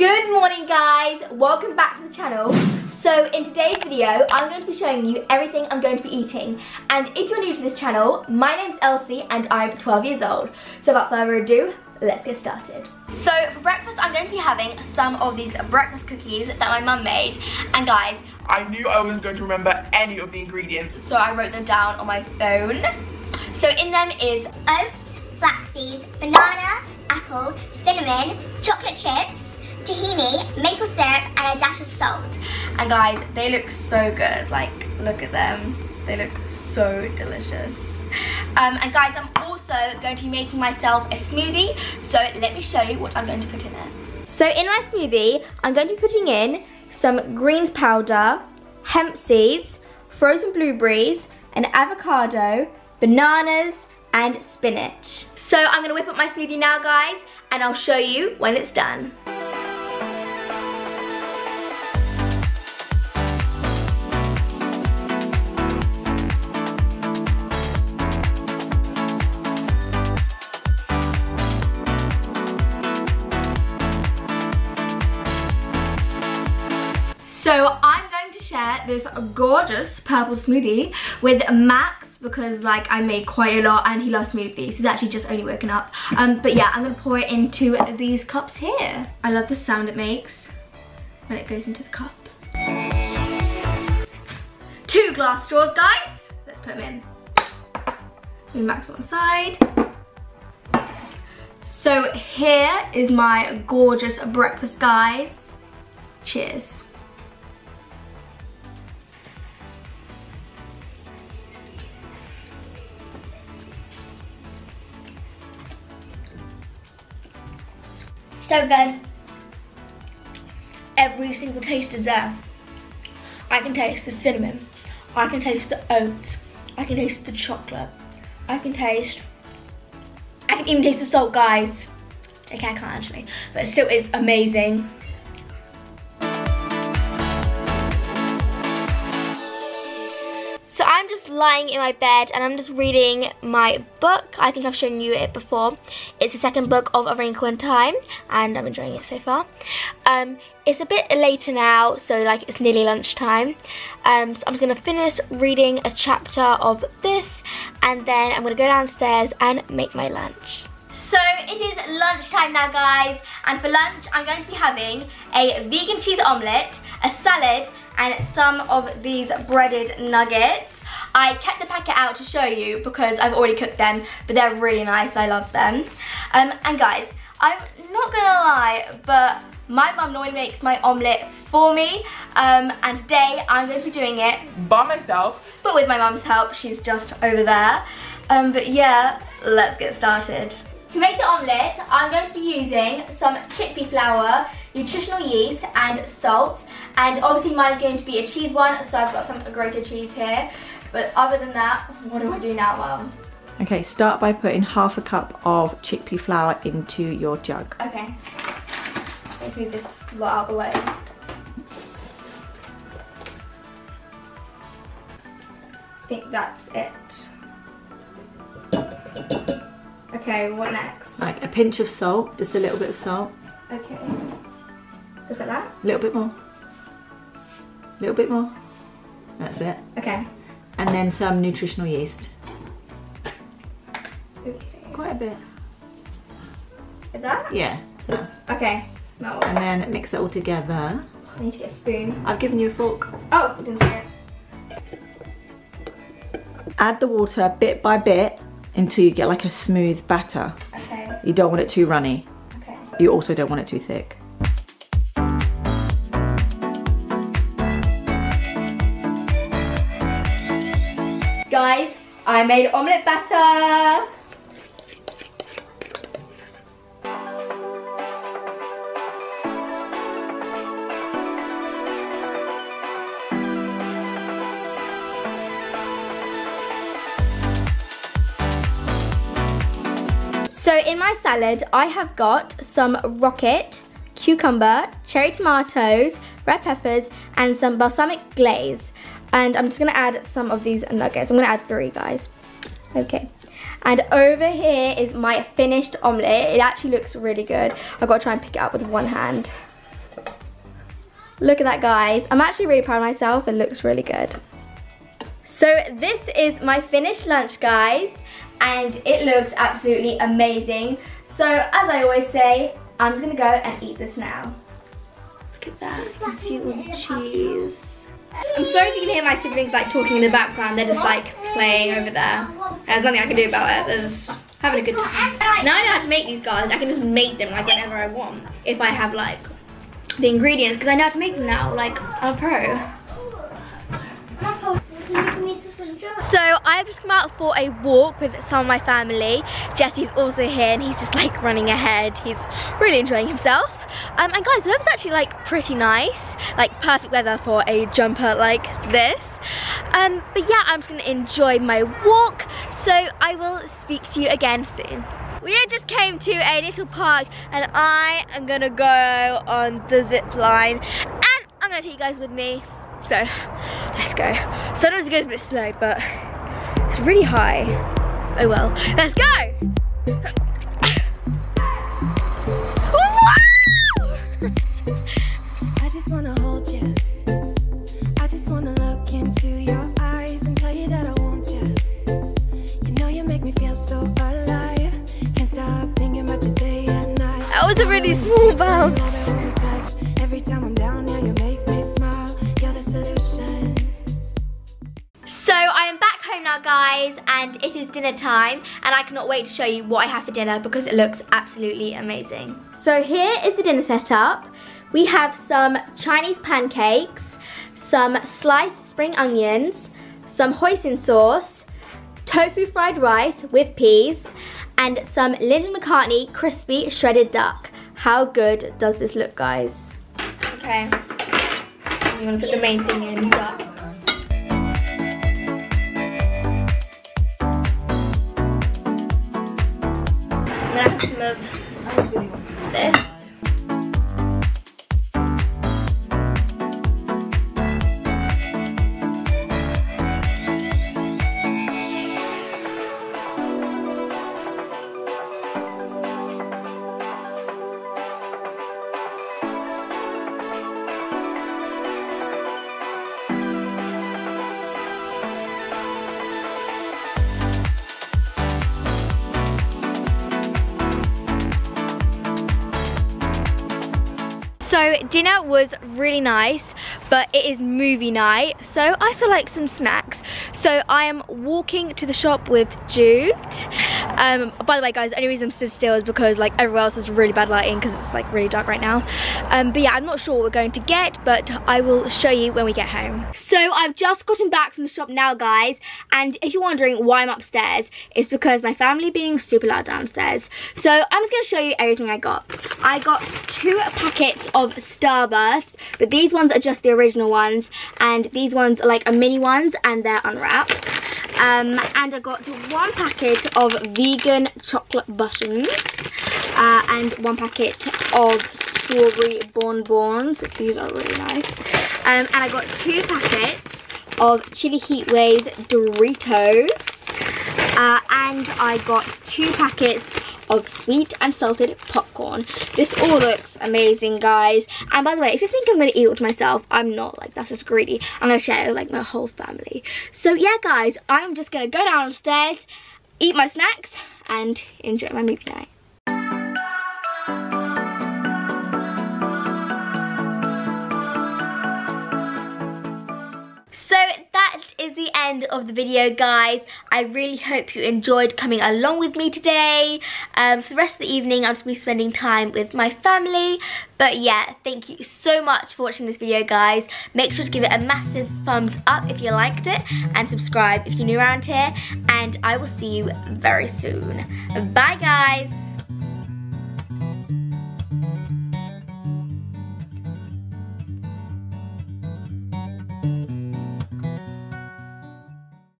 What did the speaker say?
Good morning guys, welcome back to the channel. So in today's video, I'm going to be showing you everything I'm going to be eating. And if you're new to this channel, my name's Elsie and I'm 12 years old. So without further ado, let's get started. So for breakfast, I'm going to be having some of these breakfast cookies that my mum made. And guys, I knew I wasn't going to remember any of the ingredients, so I wrote them down on my phone. So in them is oats, flaxseeds, banana, apple, cinnamon, chocolate chips, tahini, maple syrup, and a dash of salt. And guys, they look so good. Like, look at them. They look so delicious. And guys, I'm also going to be making myself a smoothie. So let me show you what I'm going to put in there. So in my smoothie, I'm going to be putting in some greens powder, hemp seeds, frozen blueberries, an avocado, bananas, and spinach. So I'm gonna whip up my smoothie now, guys, and I'll show you when it's done. So I'm going to share this gorgeous purple smoothie with Max because like I make quite a lot and he loves smoothies. He's actually just only woken up. But yeah, I'm gonna pour it into these cups here. I love the sound it makes when it goes into the cup. 2 glass straws, guys. Let's put them in. Move Max on the side. So here is my gorgeous breakfast, guys. Cheers. So good. Every single taste is there. I can taste the cinnamon. I can taste the oats. I can taste the chocolate. I can even taste the salt, guys. Okay, I can't actually, but it still is amazing. So I'm just lying in my bed and I'm just reading my book. I think I've shown you it before. It's the second book of A Wrinkle in Time and I'm enjoying it so far. It's a bit later now, so like it's nearly lunchtime. So I'm just gonna finish reading a chapter of this and then I'm gonna go downstairs and make my lunch. So it is lunchtime now, guys, and for lunch I'm going to be having a vegan cheese omelette, a salad, and some of these breaded nuggets. I kept the packet out to show you because I've already cooked them, but they're really nice, I love them. And guys, I'm not gonna lie, but my mum normally makes my omelette for me, and today I'm gonna be doing it by myself, but with my mum's help. She's just over there. But yeah, let's get started. To make the omelette, I'm going to be using some chickpea flour, nutritional yeast, and salt. And obviously mine's going to be a cheese one, so I've got some grated cheese here. But other than that, what do I do now, Mum? Okay, start by putting 1/2 cup of chickpea flour into your jug. Okay. Let's move this lot out of the way. I think that's it. Okay, what next? Like a pinch of salt, just a little bit of salt. Okay. Just like that? A little bit more. A little bit more. That's it. Okay. And then some nutritional yeast. Okay. Quite a bit. Like that? Yeah. So. Okay. Now what? And then mix that all together. I need to get a spoon. I've given you a fork. Oh, I didn't see it. Add the water bit by bit until you get like a smooth batter. Okay. You don't want it too runny. Okay. You also don't want it too thick. Guys, I made omelette batter. So in my salad, I have got some rocket, cucumber, cherry tomatoes, red peppers, and some balsamic glaze. And I'm just gonna add some of these nuggets. I'm gonna add 3, guys. Okay. And over here is my finished omelette. It actually looks really good. I've got to try and pick it up with one hand. Look at that, guys. I'm actually really proud of myself. It looks really good. So this is my finished lunch, guys, and it looks absolutely amazing. So as I always say, I'm just gonna go and eat this now. Look at that. You can see all the cheese. I'm sorry if you can hear my siblings like talking in the background. They're just like playing over there. There's nothing I can do about it. They're just having a good time. Now I know how to make these guys. I can just make them like whenever I want. If I have like the ingredients, because I know how to make them now. Like I'm a pro. So I've just come out for a walk with some of my family. Jesse's also here and he's just like running ahead. He's really enjoying himself. And guys, the weather's actually like pretty nice. Like perfect weather for a jumper like this. But yeah, I'm just gonna enjoy my walk. So I will speak to you again soon. We just came to a little park and I am gonna go on the zip line. And I'm gonna take you guys with me. So, let's go. Sometimes it goes a bit slow, but it's really high. Oh well, let's go! I just wanna hold you. I just wanna look into your eyes and tell you that I want you. You know you make me feel so alive. Can't stop thinking about you day and night. That was a really small bounce. Every time I'm down here, you make me smile. Solution. So I am back home now, guys, and it is dinner time, and I cannot wait to show you what I have for dinner because it looks absolutely amazing. So here is the dinner setup. We have some Chinese pancakes, some sliced spring onions, some hoisin sauce, tofu fried rice with peas, and some Lyndon McCartney crispy shredded duck. How good does this look, guys? Okay. I'm gonna put the main thing in. I'm gonna have some of this. So dinner was really nice, but it is movie night, so I feel like some snacks. So I am walking to the shop with Jude. By the way, guys, the only reason I'm stood still is because like everywhere else is really bad lighting because it's like really dark right now. But yeah, I'm not sure what we're going to get, but I will show you when we get home. So I've just gotten back from the shop now, guys. And if you're wondering why I'm upstairs, it's because my family being super loud downstairs. So I'm just gonna show you everything I got. I got 2 packets of Starburst, but these ones are just the original ones. And these ones are like a mini ones and they're unwrapped. And I got 1 packet of vegan chocolate buttons and 1 packet of strawberry bonbons. These are really nice. And I got 2 packets of Chili Heat Wave Doritos. And I got 2 packets of sweet and salted popcorn. This all looks amazing, guys. And by the way, if you think I'm gonna eat all to myself, I'm not, like that's just greedy. I'm gonna share it with like my whole family. So yeah, guys, I'm just gonna go downstairs, eat my snacks, and enjoy my movie night. Is the end of the video, guys. I really hope you enjoyed coming along with me today. For the rest of the evening, I'm just gonna be spending time with my family. But yeah, thank you so much for watching this video, guys. Make sure to give it a massive thumbs up if you liked it, and subscribe if you're new around here. And I will see you very soon. Bye, guys.